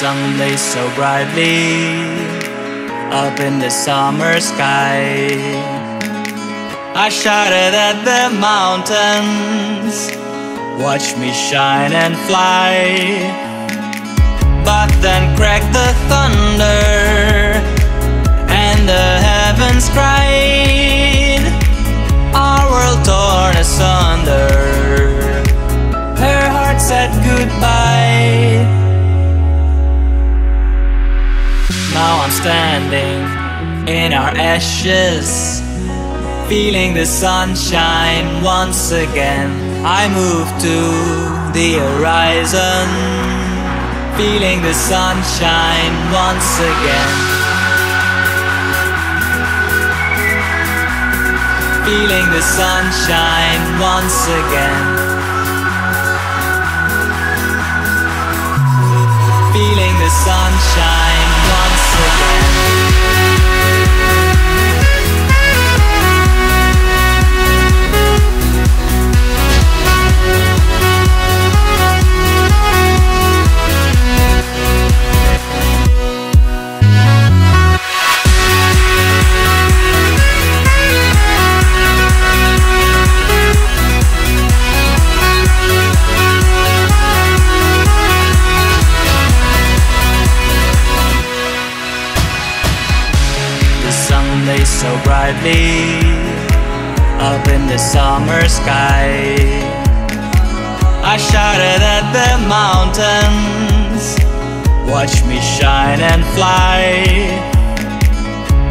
sun lays so brightly up in the summer sky. I shouted at the mountains, watch me shine and fly. But then cracked the thunder and the heavens cried. Our world torn asunder, her heart said goodbye. Now I'm standing in our ashes, feeling the sunshine once again. I move to the horizon, feeling the sunshine once again, feeling the sunshine once again, feeling the sunshine once again. Lays so brightly up in the summer sky. I shouted at the mountains, watch me shine and fly.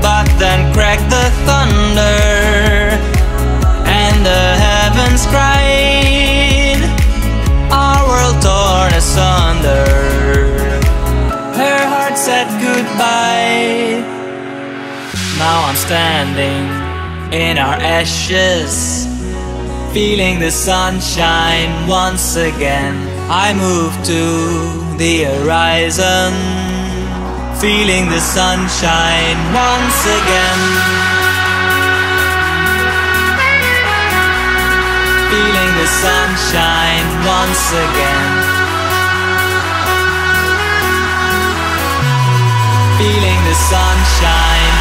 But then cracked the thunder and the heavens cried. Our world torn asunder, her heart said goodbye. Now I'm standing in our ashes, feeling the sunshine once again. I move to the horizon, feeling the sunshine once again, feeling the sunshine once again, feeling the sunshine.